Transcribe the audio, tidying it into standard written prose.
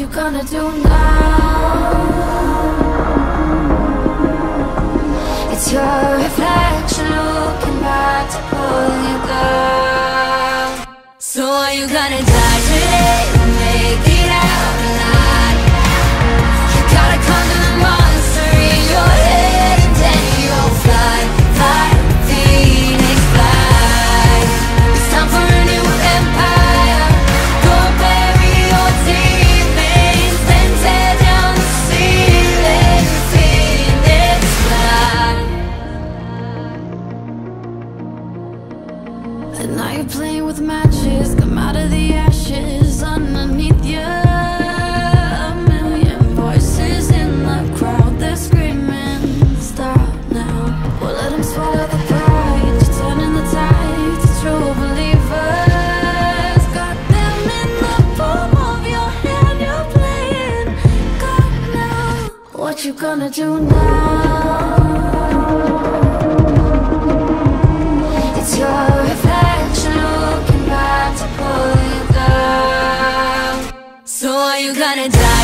you gonna do now? It's your reflection looking back to pull you down. So are you gonna die today or make it out alive? You gotta conquer the monster in your head, and then you'll fly, fly, Phoenix, fly. It's time for a new empire. Go bury your demons, then tear down the ceiling, Phoenix, fly. At night you're playing with matches, come out of the ashes underneath you. What you gonna do now? It's your reflection looking back to pull you down. So are you gonna die?